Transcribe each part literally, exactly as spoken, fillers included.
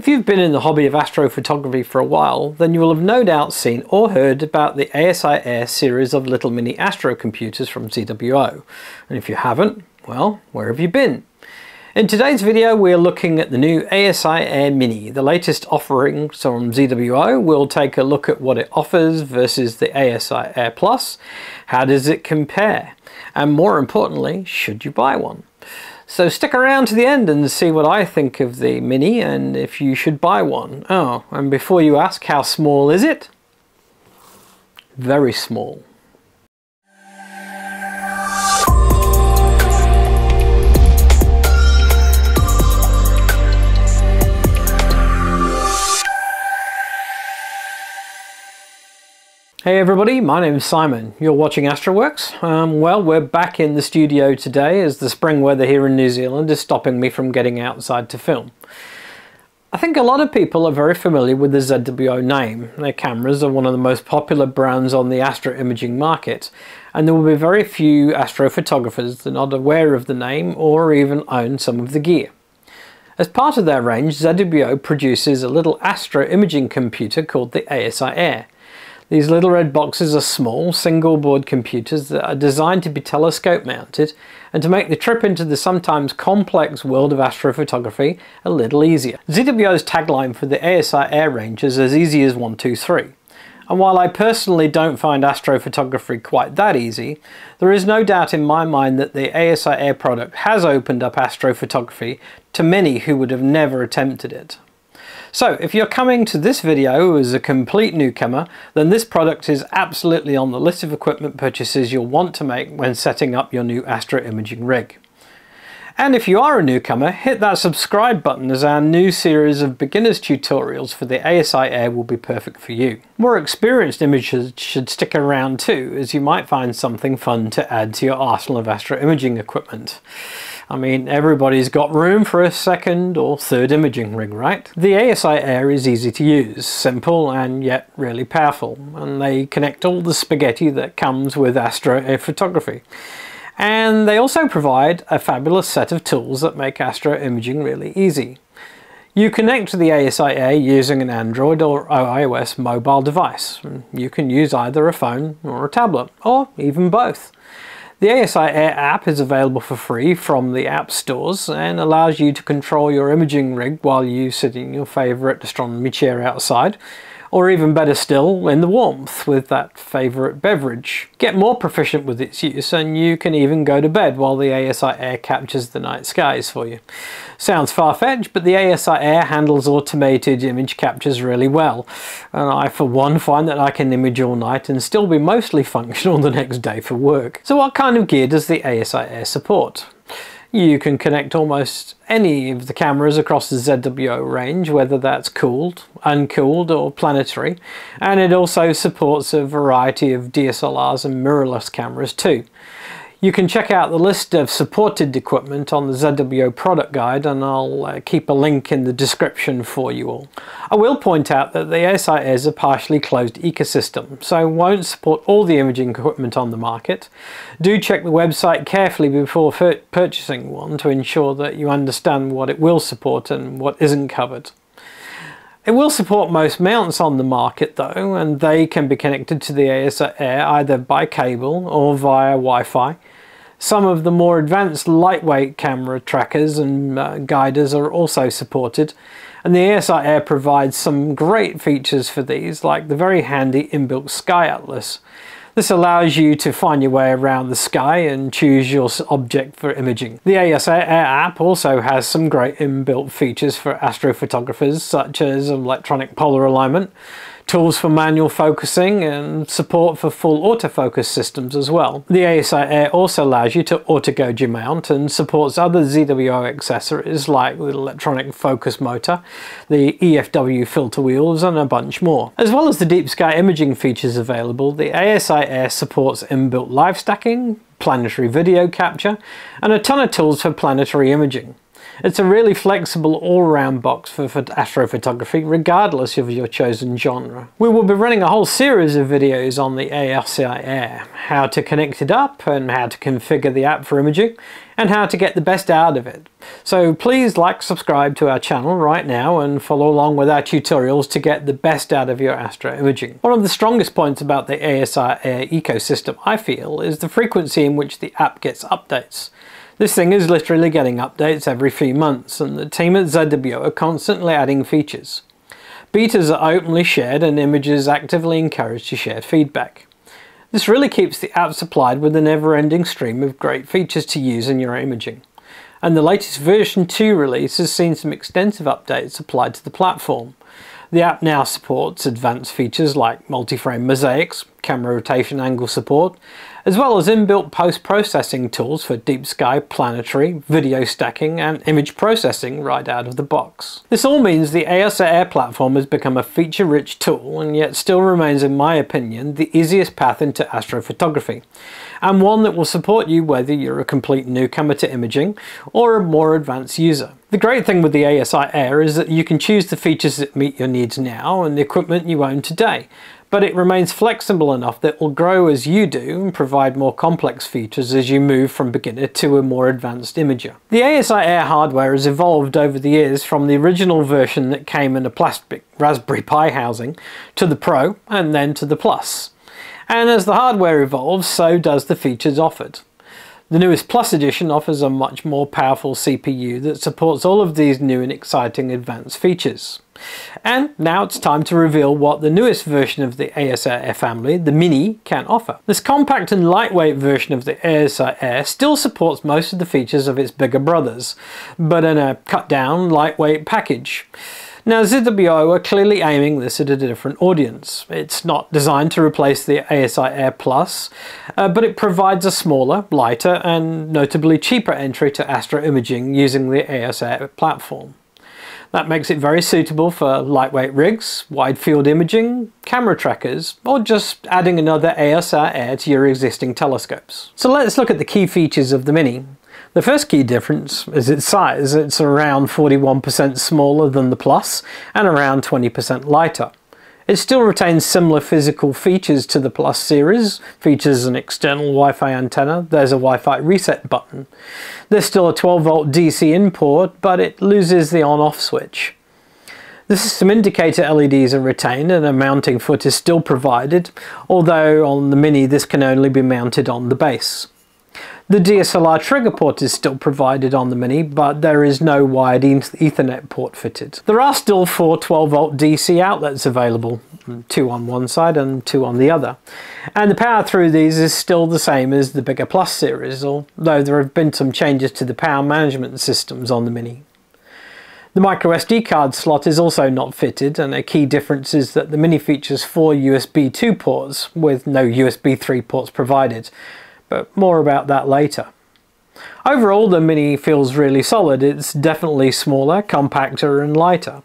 If you've been in the hobby of astrophotography for a while, then you will have no doubt seen or heard about the ASIAIR series of little mini astro computers from Z W O. And if you haven't, well, where have you been? In today's video, we're looking at the new ASIAIR Mini, the latest offering from Z W O. We'll take a look at what it offers versus the ASIAIR Plus. How does it compare? And more importantly, should you buy one? So stick around to the end and see what I think of the Mini and if you should buy one. Oh, and before you ask, how small is it? Very small. Hey everybody, my name is Simon. You're watching Astroworkz. Um, well, we're back in the studio today as the spring weather here in New Zealand is stopping me from getting outside to film. I think a lot of people are very familiar with the Z W O name. Their cameras are one of the most popular brands on the astro imaging market, and there will be very few astrophotographers that are not aware of the name or even own some of the gear. As part of their range, Z W O produces a little astro imaging computer called the ASIAIR. These little red boxes are small, single-board computers that are designed to be telescope-mounted and to make the trip into the sometimes complex world of astrophotography a little easier. Z W O's tagline for the ASIAIR range is as easy as one two three. And while I personally don't find astrophotography quite that easy, there is no doubt in my mind that the ASIAIR product has opened up astrophotography to many who would have never attempted it. So, if you're coming to this video as a complete newcomer, then this product is absolutely on the list of equipment purchases you'll want to make when setting up your new astro imaging rig. And if you are a newcomer, hit that subscribe button as our new series of beginners tutorials for the ASIAIR will be perfect for you. More experienced imagers should stick around too, as you might find something fun to add to your arsenal of astro imaging equipment. I mean, everybody's got room for a second or third imaging rig, right? The ASIAIR is easy to use, simple and yet really powerful, and they connect all the spaghetti that comes with astrophotography. And they also provide a fabulous set of tools that make astro imaging really easy. You connect to the ASIAIR using an Android or iOS mobile device. You can use either a phone or a tablet, or even both. The ASIAIR app is available for free from the app stores and allows you to control your imaging rig while you sit in your favourite astronomy chair outside, or even better still, in the warmth with that favourite beverage. Get more proficient with its use and you can even go to bed while the ASIAIR captures the night skies for you. Sounds far-fetched, but the ASIAIR handles automated image captures really well, and I for one find that I can image all night and still be mostly functional the next day for work. So what kind of gear does the ASIAIR support? You can connect almost any of the cameras across the Z W O range, whether that's cooled, uncooled or planetary, and it also supports a variety of D S L Rs and mirrorless cameras too. You can check out the list of supported equipment on the Z W O product guide, and I'll uh, keep a link in the description for you all. I will point out that the ASIAIR is a partially closed ecosystem, so won't support all the imaging equipment on the market. Do check the website carefully before purchasing one to ensure that you understand what it will support and what isn't covered. It will support most mounts on the market though, and they can be connected to the ASIAIR either by cable or via Wi-Fi. Some of the more advanced lightweight camera trackers and uh, guiders are also supported, and the ASIAIR provides some great features for these, like the very handy inbuilt Sky Atlas. This allows you to find your way around the sky and choose your object for imaging. The ASIAIR app also has some great inbuilt features for astrophotographers, such as electronic polar alignment, tools for manual focusing and support for full autofocus systems as well. The ASIAIR also allows you to auto-gauge your mount and supports other Z W O accessories like the electronic focus motor, the E F W filter wheels and a bunch more. As well as the deep sky imaging features available, the ASIAIR supports inbuilt live stacking, planetary video capture and a ton of tools for planetary imaging. It's a really flexible all-round box for, for astrophotography, regardless of your chosen genre. We will be running a whole series of videos on the ASIAIR, how to connect it up and how to configure the app for imaging, and how to get the best out of it. So please like, subscribe to our channel right now and follow along with our tutorials to get the best out of your astro imaging. One of the strongest points about the ASIAIR ecosystem, I feel, is the frequency in which the app gets updates. This thing is literally getting updates every few months, and the team at Z W O are constantly adding features. Betas are openly shared and images actively encouraged to share feedback. This really keeps the app supplied with a never-ending stream of great features to use in your imaging. And the latest version two release has seen some extensive updates applied to the platform. The app now supports advanced features like multi-frame mosaics, camera rotation angle support, as well as inbuilt post-processing tools for deep sky planetary, video stacking and image processing right out of the box. This all means the ASIAIR platform has become a feature-rich tool and yet still remains, in my opinion, the easiest path into astrophotography, and one that will support you whether you're a complete newcomer to imaging or a more advanced user. The great thing with the ASIAIR is that you can choose the features that meet your needs now and the equipment you own today, but it remains flexible enough that it will grow as you do and provide more complex features as you move from beginner to a more advanced imager. The ASIAIR hardware has evolved over the years from the original version that came in a plastic Raspberry Pi housing to the Pro and then to the Plus. And as the hardware evolves, so does the features offered. The newest Plus edition offers a much more powerful C P U that supports all of these new and exciting advanced features. And now it's time to reveal what the newest version of the ASIAIR family, the Mini, can offer. This compact and lightweight version of the ASIAIR still supports most of the features of its bigger brothers, but in a cut-down, lightweight package. Now, Z W O are clearly aiming this at a different audience. It's not designed to replace the ASIAIR Plus, uh, but it provides a smaller, lighter, and notably cheaper entry to astro imaging using the ASIAIR platform. That makes it very suitable for lightweight rigs, wide-field imaging, camera trackers, or just adding another ASIAIR to your existing telescopes. So let's look at the key features of the Mini. The first key difference is its size. It's around forty-one percent smaller than the Plus and around twenty percent lighter. It still retains similar physical features to the Plus series. Features an external Wi-Fi antenna, there's a Wi-Fi reset button. There's still a twelve volt D C input, but it loses the on-off switch. The system indicator L E Ds are retained and a mounting foot is still provided, although on the Mini this can only be mounted on the base. The D S L R trigger port is still provided on the Mini, but there is no wired Ethernet port fitted. There are still four twelve volt D C outlets available, two on one side and two on the other. And the power through these is still the same as the bigger Plus series, although there have been some changes to the power management systems on the Mini. The micro S D card slot is also not fitted, and a key difference is that the Mini features four U S B two ports, with no U S B three ports provided. But more about that later. Overall, the Mini feels really solid. It's definitely smaller, compacter and lighter.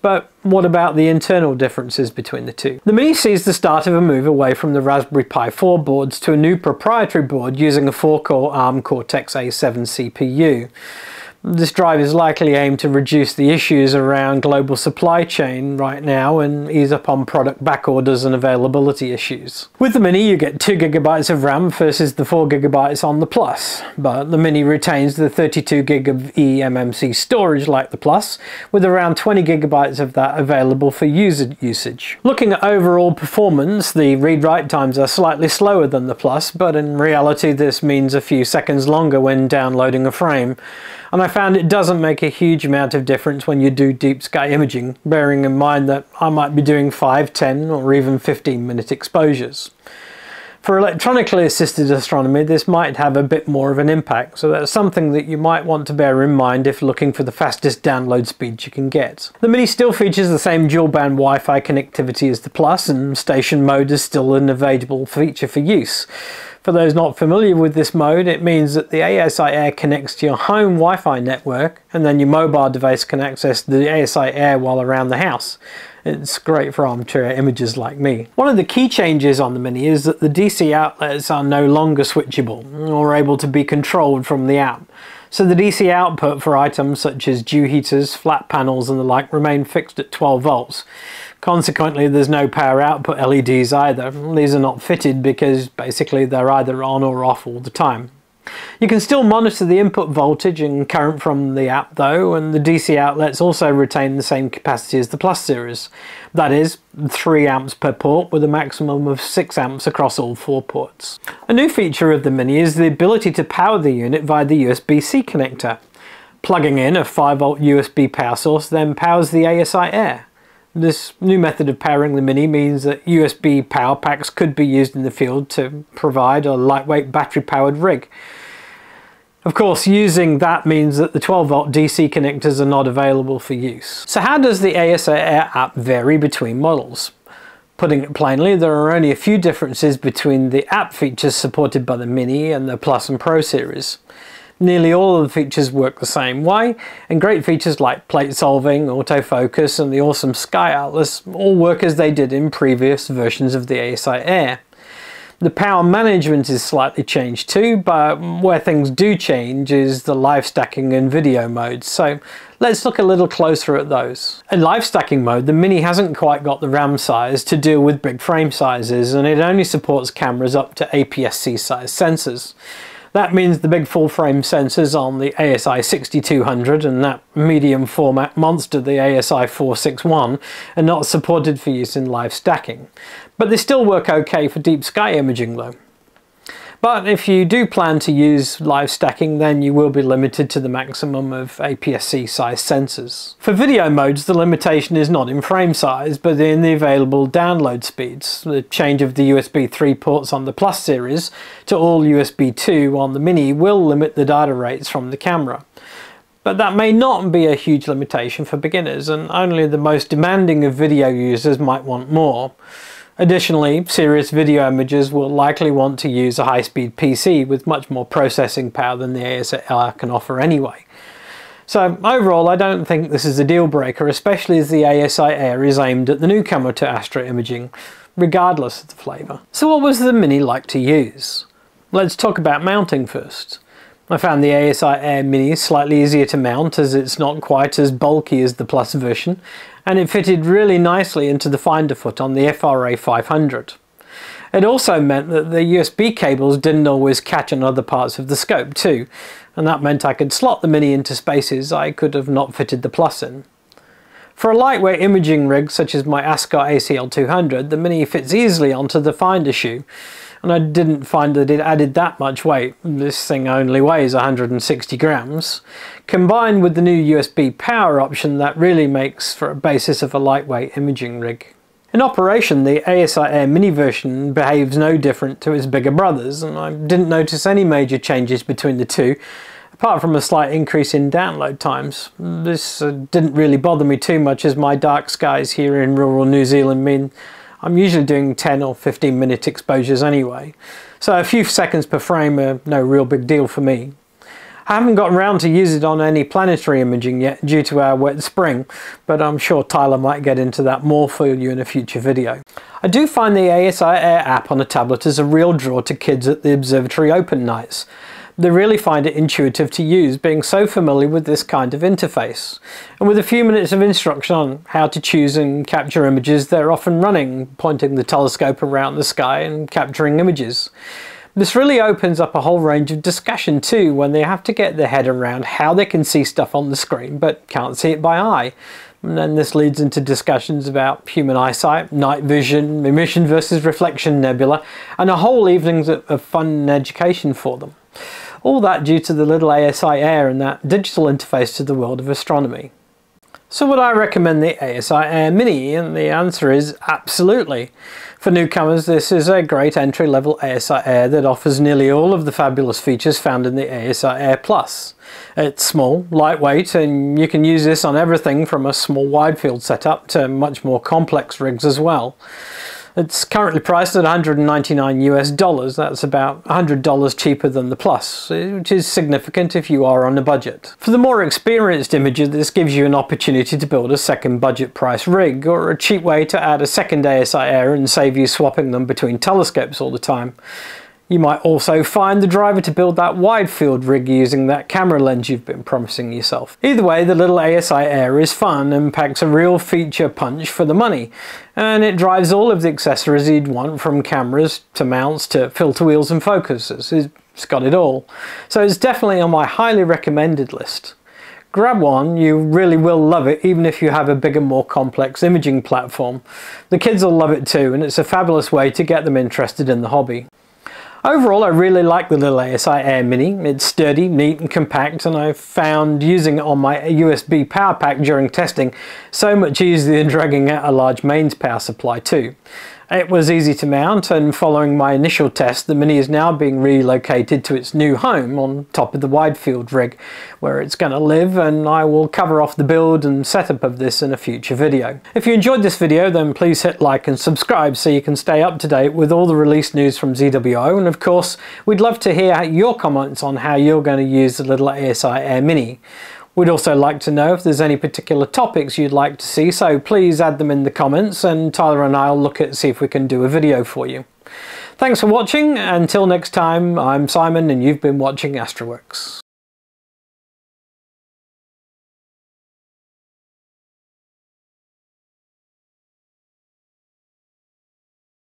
But what about the internal differences between the two? The Mini sees the start of a move away from the Raspberry Pi four boards to a new proprietary board using a four core ARM Cortex A seven C P U. This drive is likely aimed to reduce the issues around global supply chain right now and ease up on product backorders and availability issues. With the Mini you get two gigabytes of RAM versus the four gigabytes on the Plus, but the Mini retains the thirty-two gig of eMMC storage like the Plus, with around twenty gigabytes of that available for user usage. Looking at overall performance, the read-write times are slightly slower than the Plus, but in reality this means a few seconds longer when downloading a frame. And I found it doesn't make a huge amount of difference when you do deep sky imaging, bearing in mind that I might be doing five, ten or even fifteen minute exposures. For electronically assisted astronomy this might have a bit more of an impact, so that's something that you might want to bear in mind if looking for the fastest download speed you can get. The Mini still features the same dual band Wi-Fi connectivity as the Plus, and station mode is still an available feature for use. For those not familiar with this mode, it means that the ASIAIR connects to your home Wi-Fi network, and then your mobile device can access the ASIAIR while around the house. It's great for armchair imagers like me. One of the key changes on the Mini is that the D C outlets are no longer switchable or able to be controlled from the app. So the D C output for items such as dew heaters, flat panels and the like remain fixed at twelve volts. Consequently, there's no power output L E Ds either. These are not fitted because basically they're either on or off all the time. You can still monitor the input voltage and current from the app though, and the D C outlets also retain the same capacity as the Plus series. That is, three amps per port with a maximum of six amps across all four ports. A new feature of the Mini is the ability to power the unit via the U S B C connector. Plugging in a five volt U S B power source then powers the A S I Air. This new method of powering the Mini means that U S B power packs could be used in the field to provide a lightweight battery-powered rig. Of course, using that means that the twelve volt D C connectors are not available for use. So how does the ASIAIR Air app vary between models? Putting it plainly, there are only a few differences between the app features supported by the Mini and the Plus and Pro series. Nearly all of the features work the same way, and great features like plate solving, autofocus and the awesome sky atlas all work as they did in previous versions of the ASIAIR Air. The power management is slightly changed too, but where things do change is the live stacking and video modes, so let's look a little closer at those. In live stacking mode, the Mini hasn't quite got the RAM size to deal with big frame sizes, and it only supports cameras up to A P S C size sensors. That means the big full-frame sensors on the A S I sixty-two hundred and that medium-format monster, the A S I four sixty-one, are not supported for use in live stacking. But they still work okay for deep sky imaging though. But if you do plan to use live stacking, then you will be limited to the maximum of A P S C size sensors. For video modes, the limitation is not in frame size, but in the available download speeds. The change of the U S B three ports on the Plus series to all U S B two on the Mini will limit the data rates from the camera. But that may not be a huge limitation for beginners, and only the most demanding of video users might want more. Additionally, serious video images will likely want to use a high-speed P C with much more processing power than the ASIAIR can offer anyway. So overall, I don't think this is a deal-breaker, especially as the ASIAIR is aimed at the newcomer to astro imaging, regardless of the flavour. So what was the Mini like to use? Let's talk about mounting first. I found the ASIAIR Mini slightly easier to mount as it's not quite as bulky as the Plus version, and it fitted really nicely into the finder foot on the F R A five hundred. It also meant that the U S B cables didn't always catch on other parts of the scope too, and that meant I could slot the Mini into spaces I could have not fitted the Plus in. For a lightweight imaging rig such as my Askar A C L two hundred, the Mini fits easily onto the finder shoe, and I didn't find that it added that much weight. This thing only weighs one hundred sixty grams. Combined with the new U S B power option, that really makes for a basis of a lightweight imaging rig. In operation, the ASIAIR Mini version behaves no different to its bigger brothers, and I didn't notice any major changes between the two, apart from a slight increase in download times. This uh, didn't really bother me too much, as my dark skies here in rural New Zealand mean I'm usually doing ten or fifteen minute exposures anyway, so a few seconds per frame are no real big deal for me. I haven't gotten round to use it on any planetary imaging yet due to our wet spring, but I'm sure Tyler might get into that more for you in a future video. I do find the ASIAIR app on a tablet is a real draw to kids at the observatory open nights. They really find it intuitive to use, being so familiar with this kind of interface. And with a few minutes of instruction on how to choose and capture images, they're often running, pointing the telescope around the sky and capturing images. This really opens up a whole range of discussion too, when they have to get their head around how they can see stuff on the screen but can't see it by eye. And then this leads into discussions about human eyesight, night vision, emission versus reflection nebula, and a whole evenings of fun and education for them. All that due to the little ASIAIR and that digital interface to the world of astronomy. So would I recommend the ASIAIR Mini? And the answer is absolutely. For newcomers, this is a great entry-level ASIAIR that offers nearly all of the fabulous features found in the ASIAIR Plus. It's small, lightweight, and you can use this on everything from a small wide-field setup to much more complex rigs as well. It's currently priced at one hundred ninety-nine US dollars, that's about one hundred dollars cheaper than the Plus, which is significant if you are on a budget. For the more experienced imager, this gives you an opportunity to build a second budget price rig, or a cheap way to add a second ASIAIR and save you swapping them between telescopes all the time. You might also find the driver to build that wide field rig using that camera lens you've been promising yourself. Either way, the little ASIAIR is fun and packs a real feature punch for the money, and it drives all of the accessories you'd want, from cameras to mounts to filter wheels and focusers. It's It's got it all. So it's definitely on my highly recommended list. Grab one, you really will love it, even if you have a bigger, more complex imaging platform. The kids will love it too, and it's a fabulous way to get them interested in the hobby. Overall, I really like the little A S I Air Mini. It's sturdy, neat and compact, and I found using it on my U S B power pack during testing so much easier than dragging out a large mains power supply too. It was easy to mount, and following my initial test, the Mini is now being relocated to its new home on top of the wide field rig, where it's going to live, and I will cover off the build and setup of this in a future video. If you enjoyed this video, then please hit like and subscribe so you can stay up to date with all the release news from Z W O, and of course we'd love to hear your comments on how you're going to use the little A S I Air Mini. We'd also like to know if there's any particular topics you'd like to see, so please add them in the comments and Tyler and I'll look at see if we can do a video for you. Thanks for watching. Until next time, I'm Simon and you've been watching Astroworkz.